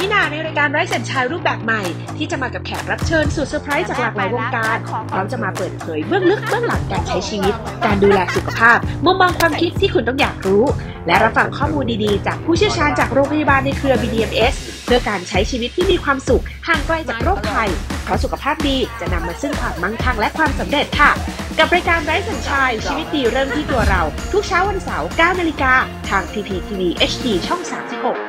มินาในรายการไร้สัญชาติรูปแบบใหม่ที่จะมากับแขกรับเชิญสุดเซอร์ไพรส์จากหลากหลายวงการพร้อมจะมาเปิดเผยเบื้องลึกเบื้องหลังการใช้ชีวิตการดูแลสุขภาพมุมมองความคิดที่คุณต้องอยากรู้และรับฟังข้อมูลดีๆจากผู้เชี่ยวชาญจากโรงพยาบาลในเครือ BDMS เพื่อการใช้ชีวิตที่มีความสุขห่างไกลจากโรคภัยเพราะสุขภาพดีจะนำมาซึ่งความมั่งคั่งและความสำเร็จค่ะกับรายการไร้สัญชาติชีวิตดีเริ่มที่ตัวเราทุกเช้าวันเสาร์ 9 นาฬิกาทาง PPTV HD ช่อง 36